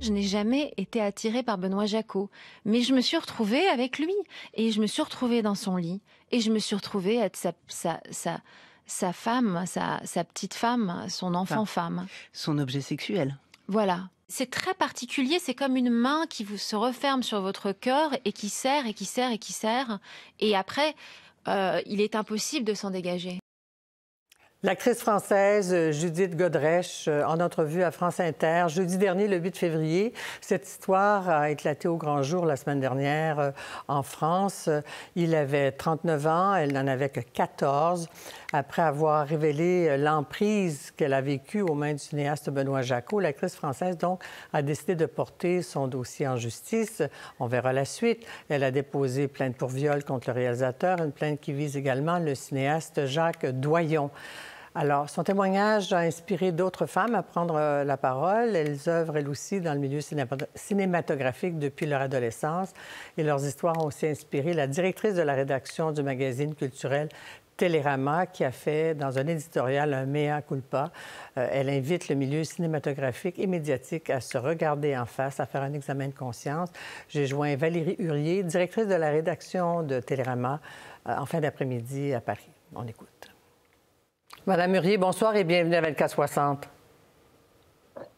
Je n'ai jamais été attirée par Benoît Jacquot, mais je me suis retrouvée avec lui, et je me suis retrouvée dans son lit, et je me suis retrouvée être sa femme, sa petite femme, son enfant-femme. Son objet sexuel. Voilà. C'est très particulier, c'est comme une main qui vous se referme sur votre cœur et qui serre, et qui serre, et qui serre. Et après, il est impossible de s'en dégager. L'actrice française Judith Godrèche, en entrevue à France Inter, jeudi dernier, le 8 février. Cette histoire a éclaté au grand jour la semaine dernière en France. Il avait 39 ans, elle n'en avait que 14. Après avoir révélé l'emprise qu'elle a vécue aux mains du cinéaste Benoît Jacquot, l'actrice française, donc, a décidé de porter son dossier en justice. On verra la suite. Elle a déposé plainte pour viol contre le réalisateur, une plainte qui vise également le cinéaste Jacques Doillon. Alors, son témoignage a inspiré d'autres femmes à prendre la parole. Elles œuvrent, elles aussi, dans le milieu cinématographique depuis leur adolescence. Et leurs histoires ont aussi inspiré la directrice de la rédaction du magazine culturel Télérama, qui a fait, dans un éditorial, un mea culpa. Elle invite le milieu cinématographique et médiatique à se regarder en face, à faire un examen de conscience. J'ai joint Valérie Hurier, directrice de la rédaction de Télérama, en fin d'après-midi à Paris. On écoute. Madame Hurier, bonsoir et bienvenue à 2460.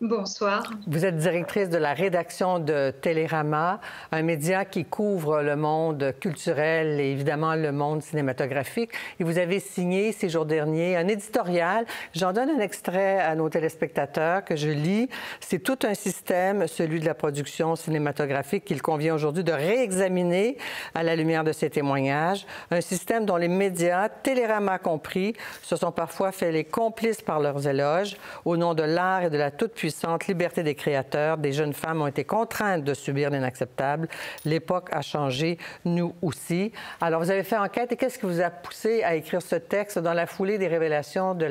Bonsoir. Vous êtes directrice de la rédaction de Télérama, un média qui couvre le monde culturel et évidemment le monde cinématographique. Et vous avez signé ces jours derniers un éditorial. J'en donne un extrait à nos téléspectateurs que je lis. C'est tout un système, celui de la production cinématographique, qu'il convient aujourd'hui de réexaminer à la lumière de ces témoignages. Un système dont les médias, Télérama compris, se sont parfois fait les complices par leurs éloges au nom de l'art et de la toute puissante liberté des créateurs. Des jeunes femmes ont été contraintes de subir l'inacceptable. L'époque a changé, nous aussi. Alors, vous avez fait enquête, et qu'est-ce qui vous a poussé à écrire ce texte dans la foulée des révélations de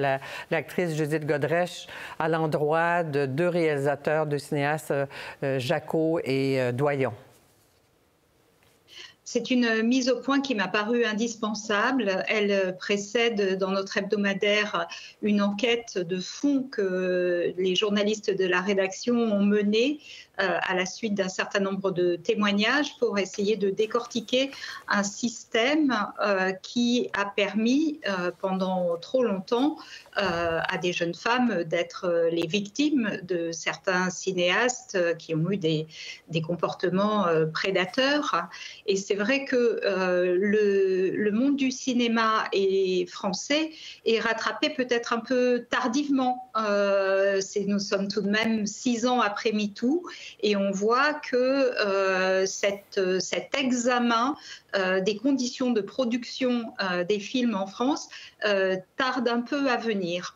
l'actrice Judith Godrèche à l'endroit de deux réalisateurs, deux cinéastes, Jacquot et Doillon? C'est une mise au point qui m'a paru indispensable. Elle précède dans notre hebdomadaire une enquête de fond que les journalistes de la rédaction ont menée à la suite d'un certain nombre de témoignages pour essayer de décortiquer un système qui a permis pendant trop longtemps à des jeunes femmes d'être les victimes de certains cinéastes qui ont eu des comportements prédateurs. Et c'est vrai que le monde du cinéma français est rattrapé peut-être un peu tardivement. Nous sommes tout de même 6 ans après MeToo, et on voit que cet examen des conditions de production des films en France tarde un peu à venir.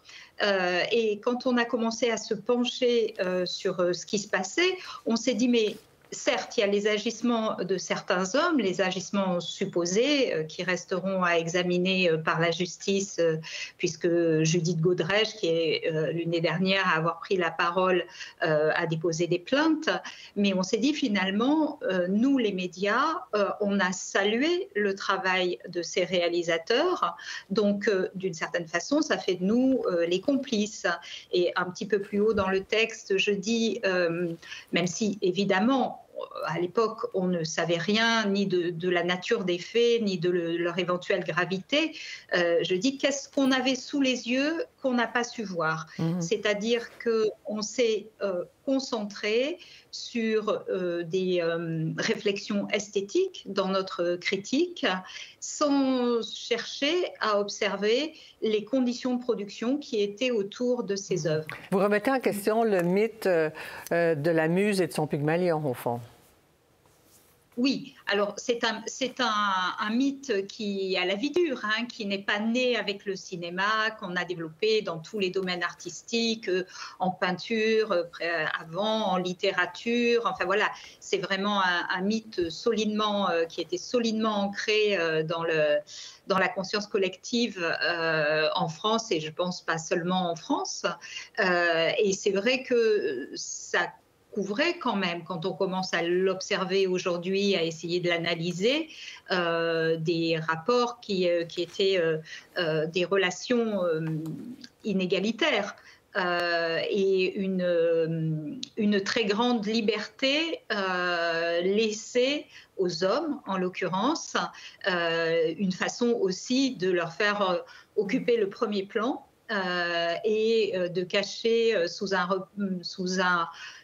Et quand on a commencé à se pencher sur ce qui se passait, on s'est dit mais... Certes, il y a les agissements de certains hommes, les agissements supposés qui resteront à examiner par la justice, puisque Judith Godrèche, qui est l'année dernière à avoir pris la parole, a déposé des plaintes. Mais on s'est dit finalement, nous les médias, on a salué le travail de ces réalisateurs. Donc, d'une certaine façon, ça fait de nous les complices. Et un petit peu plus haut dans le texte, je dis, même si évidemment, à l'époque, on ne savait rien ni de la nature des faits, ni de leur éventuelle gravité. Je dis, qu'est-ce qu'on avait sous les yeux qu'on n'a pas su voir? C'est-à-dire qu'on s'est concentré sur des réflexions esthétiques dans notre critique, sans chercher à observer les conditions de production qui étaient autour de ces œuvres. Vous remettez en question le mythe de la muse et de son Pygmalion, au fond. Oui, alors c'est un mythe qui a la vie dure, hein, qui n'est pas né avec le cinéma, qu'on a développé dans tous les domaines artistiques, en peinture, avant, en littérature. Enfin voilà, c'est vraiment un mythe solidement, qui était solidement ancré dans la conscience collective en France, et je pense pas seulement en France. Et c'est vrai que ça couvrait quand même, quand on commence à l'observer aujourd'hui, à essayer de l'analyser, des rapports qui étaient des relations inégalitaires et une très grande liberté laissée aux hommes, en l'occurrence, une façon aussi de leur faire occuper le premier plan et de cacher sous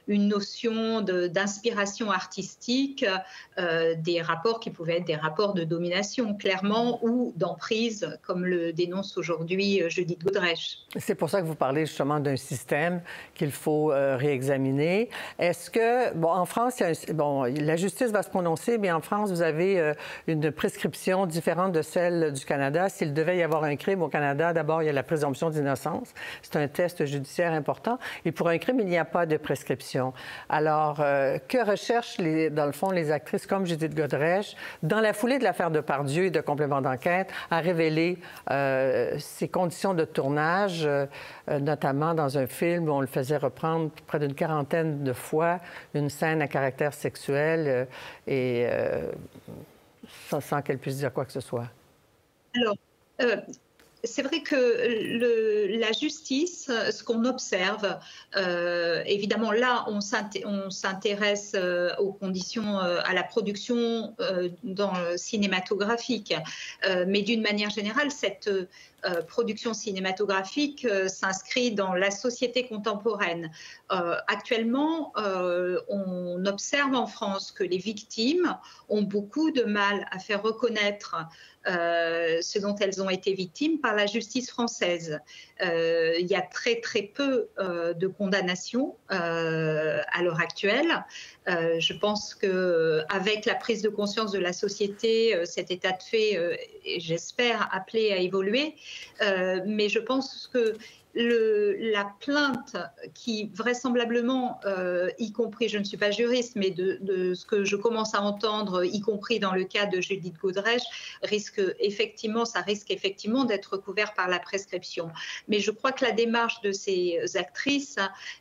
une notion d'inspiration artistique des rapports qui pouvaient être des rapports de domination, clairement, ou d'emprise, comme le dénonce aujourd'hui Judith Godrèche. C'est pour ça que vous parlez justement d'un système qu'il faut réexaminer. Est-ce que, bon, en France, bon, la justice va se prononcer, mais en France, vous avez une prescription différente de celle du Canada. S'il devait y avoir un crime au Canada, d'abord, il y a la présomption d'innocence. C'est un test judiciaire important. Et pour un crime, il n'y a pas de prescription. Alors, que recherchent, dans le fond, les actrices comme Judith Godrèche, dans la foulée de l'affaire Depardieu et de complément d'enquête, à révéler ces conditions de tournage, notamment dans un film où on le faisait reprendre près d'une 40aine de fois, une scène à caractère sexuel, sans qu'elle puisse dire quoi que ce soit? Alors, c'est vrai que la justice, ce qu'on observe, évidemment là on s'intéresse aux conditions, à la production cinématographique, mais d'une manière générale cette production cinématographique s'inscrit dans la société contemporaine. Actuellement, on observe en France que les victimes ont beaucoup de mal à faire reconnaître ce dont elles ont été victimes par la justice française. Il y a très peu de condamnations à l'heure actuelle. Je pense qu'avec la prise de conscience de la société, cet état de fait, j'espère, appelé à évoluer. Mais je pense que la plainte qui vraisemblablement, y compris, je ne suis pas juriste, mais de ce que je commence à entendre, y compris dans le cas de Judith Godrèche, ça risque effectivement d'être couvert par la prescription. Mais je crois que la démarche de ces actrices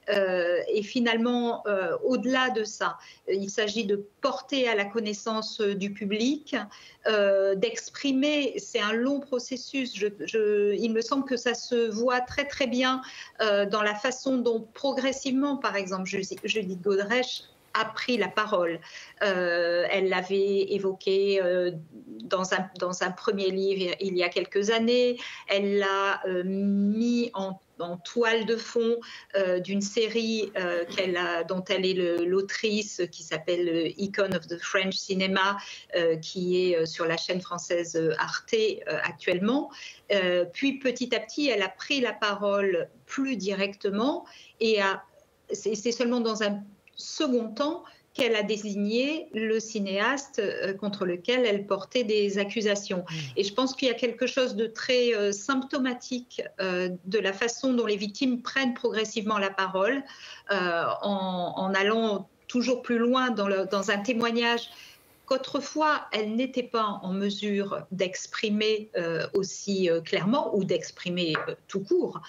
est finalement au-delà de ça. Il s'agit de porter à la connaissance du public, d'exprimer, c'est un long processus. Il me semble que ça se voit très bien dans la façon dont progressivement, par exemple, Judith Godrèche a pris la parole. Elle l'avait évoquée dans un premier livre il y a quelques années. Elle l'a mis en toile de fond d'une série dont elle est l'autrice, qui s'appelle Icon of the French Cinema, qui est sur la chaîne française Arte actuellement. Puis petit à petit, elle a pris la parole plus directement et c'est seulement dans un second temps qu'elle a désigné le cinéaste contre lequel elle portait des accusations. Et je pense qu'il y a quelque chose de très symptomatique de la façon dont les victimes prennent progressivement la parole en allant toujours plus loin dans un témoignage qu'autrefois, elle n'était pas en mesure d'exprimer aussi clairement ou d'exprimer tout court.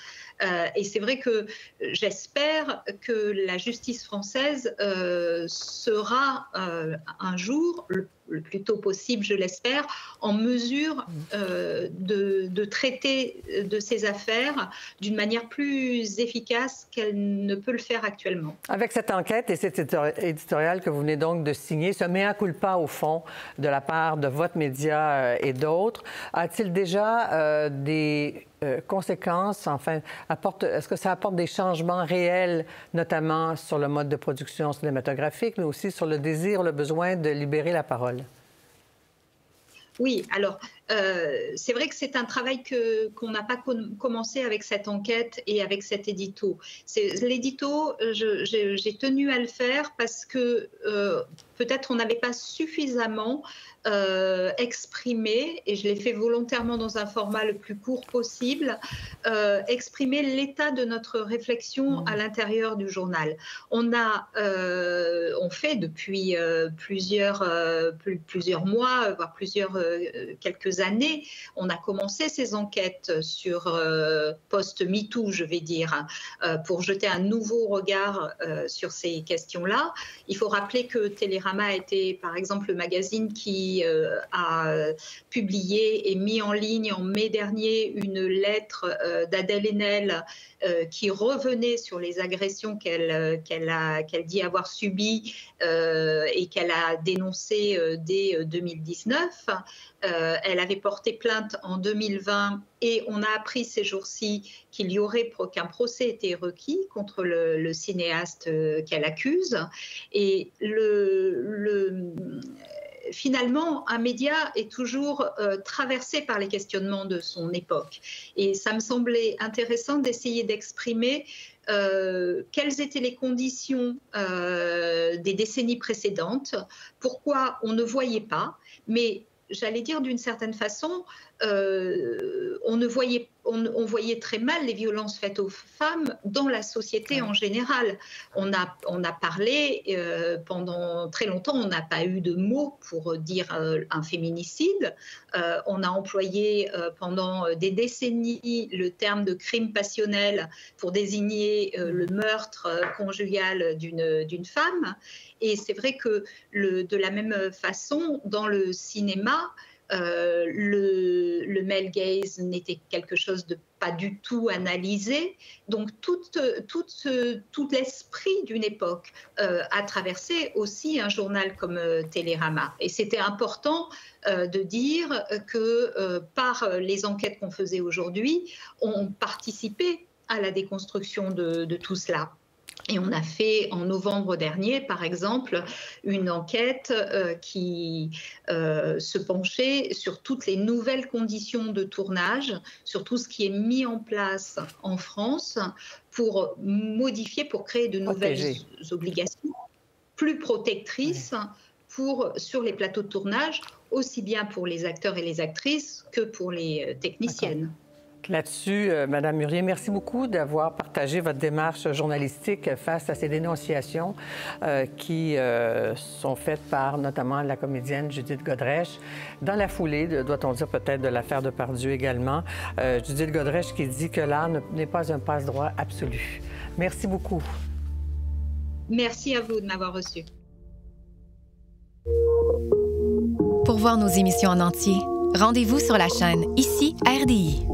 Et c'est vrai que j'espère que la justice française sera un jour, le plus tôt possible, je l'espère, en mesure de traiter de ces affaires d'une manière plus efficace qu'elle ne peut le faire actuellement. Avec cette enquête et cet éditorial que vous venez donc de signer, ce mea culpa au fond de la part de votre média et d'autres, a-t-il déjà des conséquences, enfin, est-ce que ça apporte des changements réels, notamment sur le mode de production cinématographique, mais aussi sur le désir, le besoin de libérer la parole? Oui, alors, c'est vrai que c'est un travail qu'on n'a pas commencé avec cette enquête et avec cet édito. L'édito, j'ai tenu à le faire parce que peut-être on n'avait pas suffisamment exprimé, et je l'ai fait volontairement dans un format le plus court possible, exprimer l'état de notre réflexion à l'intérieur du journal. On fait depuis plusieurs mois, voire quelques quelques années, on a commencé ces enquêtes sur post-MeToo, je vais dire, pour jeter un nouveau regard sur ces questions-là. Il faut rappeler que Télérama a été, par exemple, le magazine qui a publié et mis en ligne en mai dernier une lettre d'Adèle Haenel qui revenait sur les agressions qu'elle dit avoir subies et qu'elle a dénoncées dès 2019. Elle avait porté plainte en 2020 et on a appris ces jours-ci qu'un procès était requis contre le cinéaste qu'elle accuse. Et finalement, un média est toujours traversé par les questionnements de son époque. Et ça me semblait intéressant d'essayer d'exprimer quelles étaient les conditions des décennies précédentes, pourquoi on ne voyait pas, mais j'allais dire d'une certaine façon, on voyait très mal les violences faites aux femmes dans la société en général. On a parlé pendant très longtemps, on n'a pas eu de mots pour dire un féminicide. On a employé pendant des décennies le terme de crime passionnel pour désigner le meurtre conjugal d'une femme. Et c'est vrai que de la même façon, dans le cinéma, le male gaze n'était quelque chose de pas du tout analysé. Donc tout l'esprit d'une époque a traversé aussi un journal comme Télérama. Et c'était important de dire que par les enquêtes qu'on faisait aujourd'hui, on participait à la déconstruction de tout cela. Et on a fait en novembre dernier, par exemple, une enquête qui se penchait sur toutes les nouvelles conditions de tournage, sur tout ce qui est mis en place en France pour modifier, pour créer de nouvelles obligations plus protectrices sur les plateaux de tournage, aussi bien pour les acteurs et les actrices que pour les techniciennes. Là-dessus, Madame Hurier, merci beaucoup d'avoir partagé votre démarche journalistique face à ces dénonciations qui sont faites par notamment la comédienne Judith Godrèche, dans la foulée, doit-on dire peut-être, de l'affaire Depardieu également. Judith Godrèche qui dit que l'art n'est pas un passe-droit absolu. Merci beaucoup. Merci à vous de m'avoir reçu. Pour voir nos émissions en entier, rendez-vous sur la chaîne Ici RDI.